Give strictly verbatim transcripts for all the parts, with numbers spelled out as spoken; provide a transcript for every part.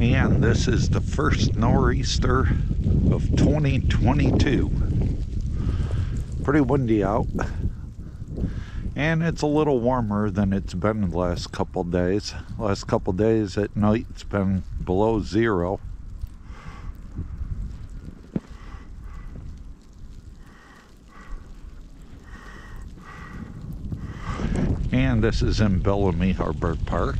And this is the first nor'easter of twenty twenty-two. Pretty windy out. And it's a little warmer than it's been the last couple days. Last couple days at night it's been below zero. And this is in Bellamy Harbor Park.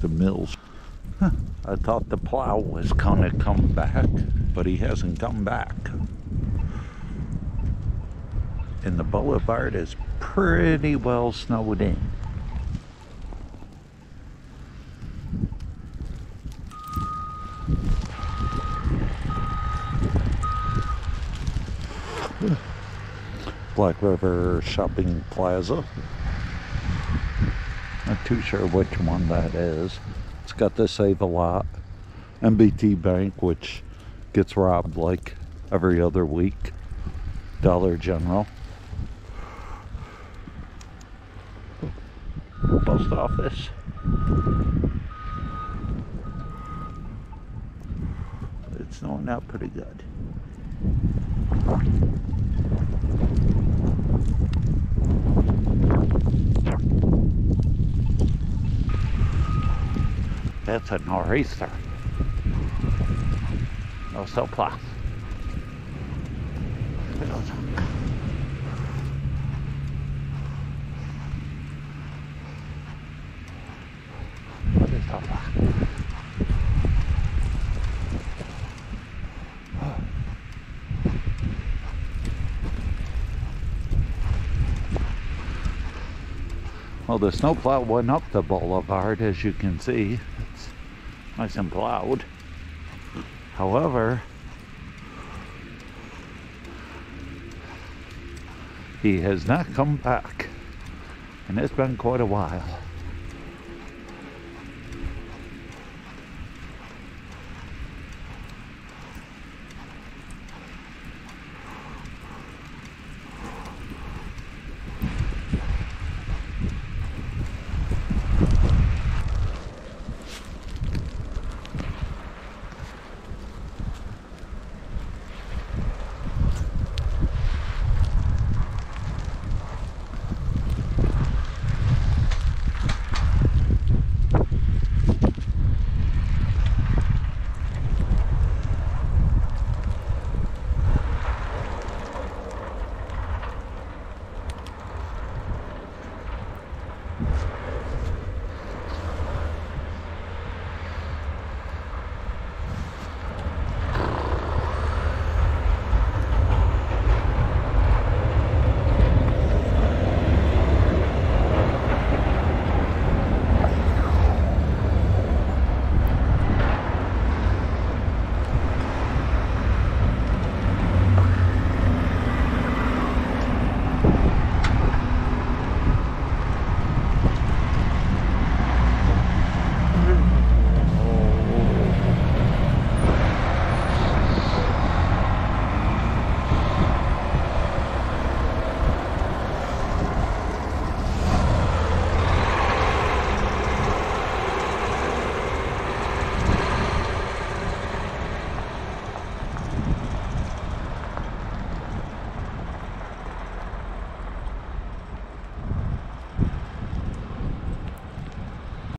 The mills. Huh. I thought the plow was gonna come back, but he hasn't come back. And the boulevard is pretty well snowed in. Black River Shopping Plaza. Not too sure which one that is. It's got the Save-A-Lot, M B T Bank, which gets robbed like every other week, Dollar General, post office. It's snowing out pretty good. That's a nor'easter. No snowplow. What is snowplow? Well, the snowplow went up the boulevard, as you can see. Nice and plowed. However, he has not come back, and it's been quite a while.